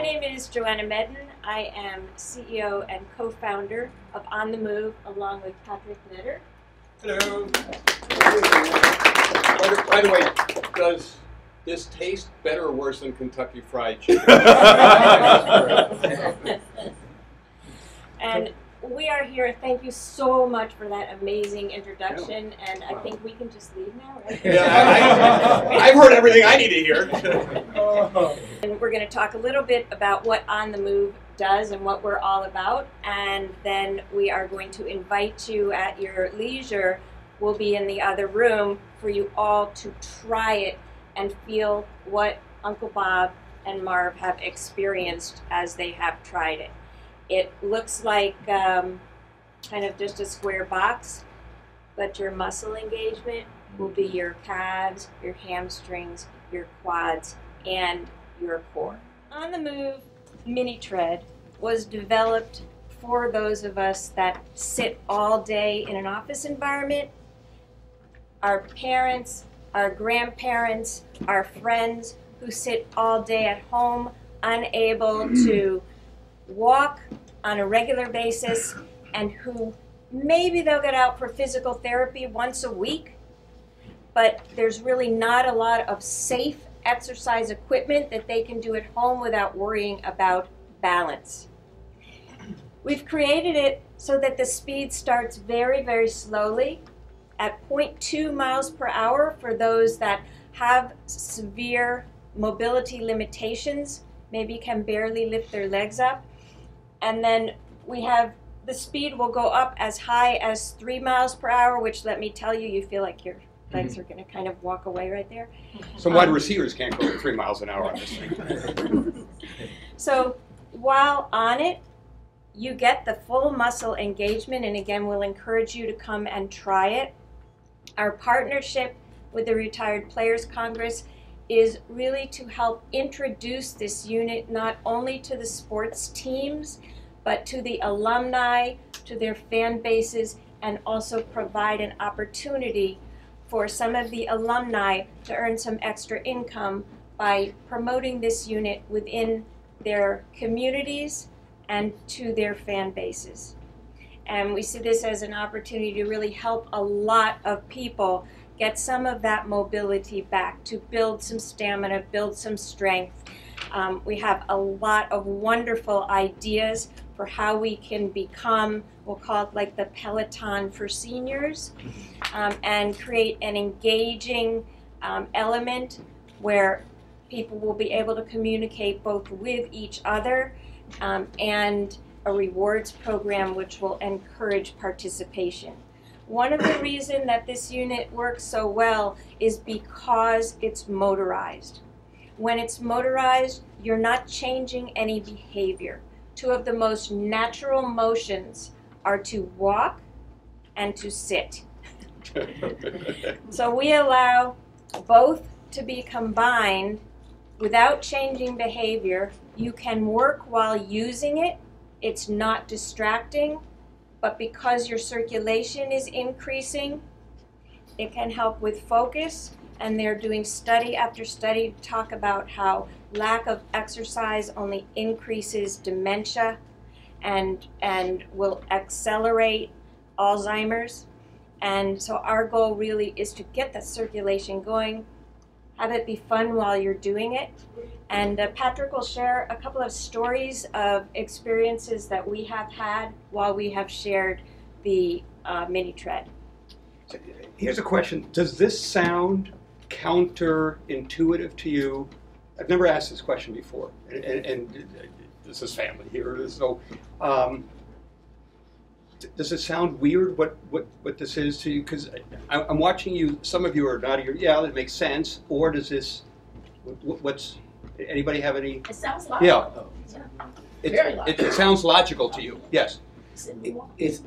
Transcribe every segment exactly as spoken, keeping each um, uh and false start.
My name is Joanna Medin. I am C E O and co-founder of On the Move, along with Patrick Netter. Hello. By the way, does this taste better or worse than Kentucky Fried Chicken? And we are here. Thank you so much for that amazing introduction. Yeah. And I wow. think we can just leave now, right? Yeah, I, I've heard everything I need to hear. Oh. And we're going to talk a little bit about what On the Move does and what we're all about. And then we are going to invite you at your leisure. We'll be in the other room for you all to try it and feel what Uncle Bob and Marv have experienced as they have tried it. It looks like um, kind of just a square box, but your muscle engagement will be your calves, your hamstrings, your quads, and your core. On the Move Mini Tread was developed for those of us that sit all day in an office environment. Our parents, our grandparents, our friends who sit all day at home, unable to walk on a regular basis, and who maybe they'll get out for physical therapy once a week, but there's really not a lot of safe exercise equipment that they can do at home without worrying about balance. We've created it so that the speed starts very, very slowly at zero point two miles per hour for those that have severe mobility limitations, maybe can barely lift their legs up. And then we have the speed will go up as high as three miles per hour, which, let me tell you, you feel like your legs are going to kind of walk away right there. Some um, wide receivers can't go three miles an hour on this thing. So while on it, you get the full muscle engagement, and again, we'll encourage you to come and try it. Our partnership with the Retired Players Congress is really to help introduce this unit not only to the sports teams, but to the alumni, to their fan bases, and also provide an opportunity for some of the alumni to earn some extra income by promoting this unit within their communities and to their fan bases. And we see this as an opportunity to really help a lot of people get some of that mobility back, to build some stamina, build some strength. Um, we have a lot of wonderful ideas for how we can become, we'll call it like the Peloton for seniors, um, and create an engaging um, element where people will be able to communicate both with each other um, and a rewards program which will encourage participation. One of the reasons that this unit works so well is because it's motorized. When it's motorized, you're not changing any behavior. Two of the most natural motions are to walk and to sit. So we allow both to be combined without changing behavior. You can work while using it. It's not distracting, but because your circulation is increasing, it can help with focus. And they're doing study after study to talk about how lack of exercise only increases dementia and, and will accelerate Alzheimer's. And so our goal really is to get the circulation going, have it be fun while you're doing it. And uh, Patrick will share a couple of stories of experiences that we have had while we have shared the uh, mini tread. Here's a question. Does this sound counterintuitive to you? I've never asked this question before, and, and, and this is family here, so um, does it sound weird what, what, what this is to you? Because I'm watching you, some of you are nodding your, yeah, that makes sense, or does this, what, what's, anybody have any? It sounds logical. Yeah. It, Very logical. It, it sounds logical to you, yes. It, it's,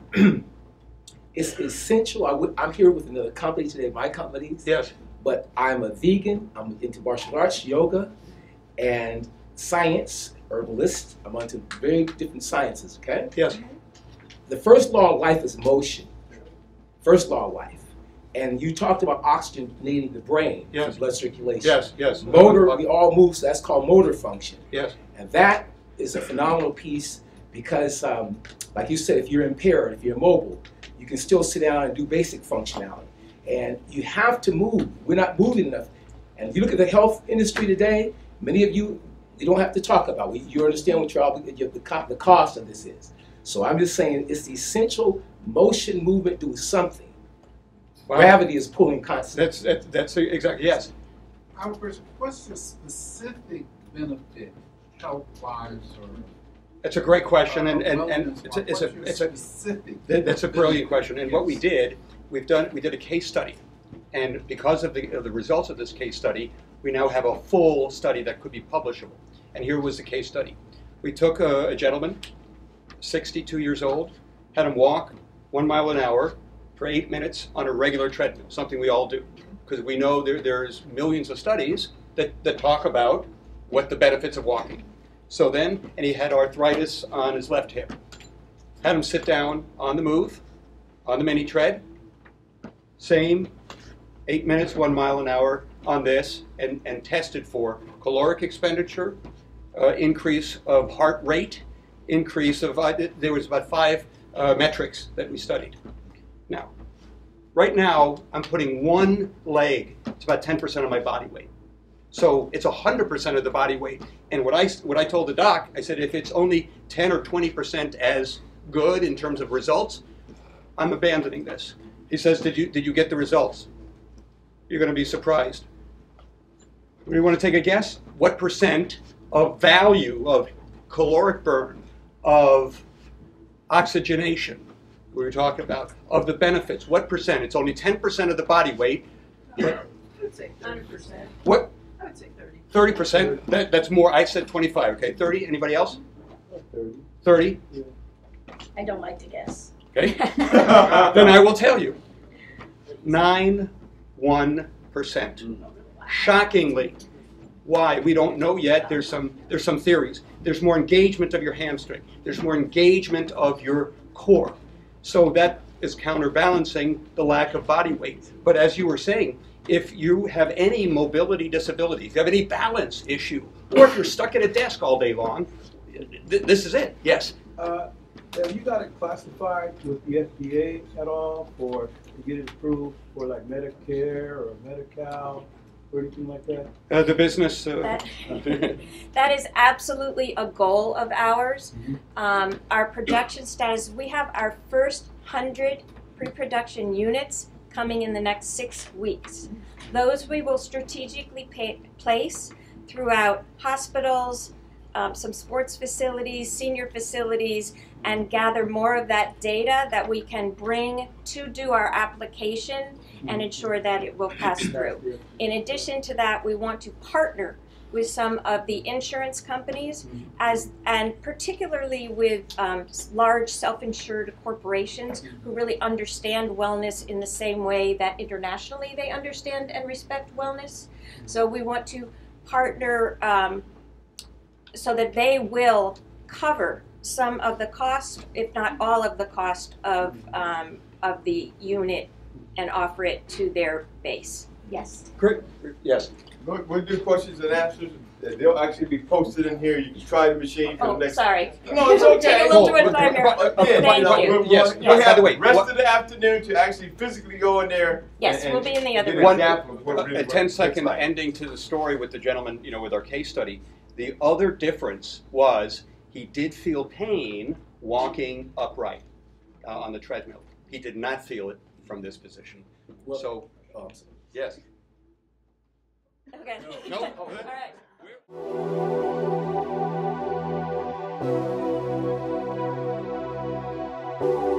it's essential. I I'm here with another company today, my companies. Yes. But I'm a vegan, I'm into martial arts, yoga, and science, herbalist. I'm onto very different sciences, okay? Yes. The first law of life is motion. First law of life. And you talked about oxygenating the brain, yes, for blood circulation. Yes, yes. Motor, we all move, so that's called motor function. Yes. And that is a phenomenal piece because, um, like you said, if you're impaired, if you're immobile, you can still sit down and do basic functionality. And you have to move. We're not moving enough. And if you look at the health industry today, many of you, you don't have to talk about it. You understand what your, the cost of this is. So I'm just saying it's the essential motion, movement, do something. Wow. Gravity is pulling constantly. That's, that, that's exactly, yes. Albert, what's the specific benefit health-wise? That's a great question, uh, and, and, and it's a, it's a, it's a specific that, that's a brilliant question. And yes, what we did, we've done, we did a case study. And because of the, of the results of this case study, we now have a full study that could be publishable. And here was the case study. We took a, a gentleman, sixty-two years old, had him walk one mile an hour for eight minutes on a regular treadmill, something we all do, because we know there, there's millions of studies that, that talk about what the benefits of walking. So then, and he had arthritis on his left hip. Had him sit down on the move, on the mini tread, same eight minutes, one mile an hour on this, and, and tested for caloric expenditure, uh, increase of heart rate, increase of, uh, there was about five uh, metrics that we studied. Now, right now, I'm putting one leg, it's about ten percent of my body weight. So it's one hundred percent of the body weight. And what I, what I told the doc, I said, if it's only ten or twenty percent as good in terms of results, I'm abandoning this. He says, did you, did you get the results? You're going to be surprised. Do you want to take a guess? What percent of value, of caloric burn, of oxygenation, we were talking about, of the benefits, what percent? It's only ten percent of the body weight. I would say thirty percent. What? I would say thirty. thirty percent? That, that's more. I said twenty-five. Okay, thirty. Anybody else? thirty. thirty? Yeah. I don't like to guess. Okay. Then I will tell you. nine, one percent. Mm. Shockingly. Why? We don't know yet. There's some, there's some theories. There's more engagement of your hamstring. There's more engagement of your core. So that is counterbalancing the lack of body weight. But as you were saying, if you have any mobility disability, if you have any balance issue, or if you're stuck at a desk all day long, th this is it. Yes? Uh, have you got it classified with the F D A at all for to get it approved for like Medicare or Medi-Cal or anything like that? Uh, the business. Uh, that, that is absolutely a goal of ours. Mm-hmm. um, our production status, we have our first one hundred pre-production units coming in the next six weeks. Those we will strategically pay, place throughout hospitals, um, some sports facilities, senior facilities, and gather more of that data that we can bring to do our application and ensure that it will pass through. In addition to that, we want to partner with some of the insurance companies, as, and particularly with um, large self-insured corporations who really understand wellness in the same way that internationally they understand and respect wellness. So we want to partner um, so that they will cover some of the cost, if not all of the cost of, um, of the unit, and offer it to their base. Yes. Great. Yes. We'll do questions and answers. They'll actually be posted in here. You can try the machine for oh, the next. Sorry. No, it's okay. We'll do it in five minutes. Thank you. Yes. We have the rest what? of the afternoon to actually physically go in there. Yes, and, and we'll be in the other room. Really a ten-second like. ending to the story with the gentleman, you know, with our case study. The other difference was he did feel pain walking upright uh, on the treadmill. He did not feel it from this position. Well, so, um, yes. Okay. No. No. All right. We're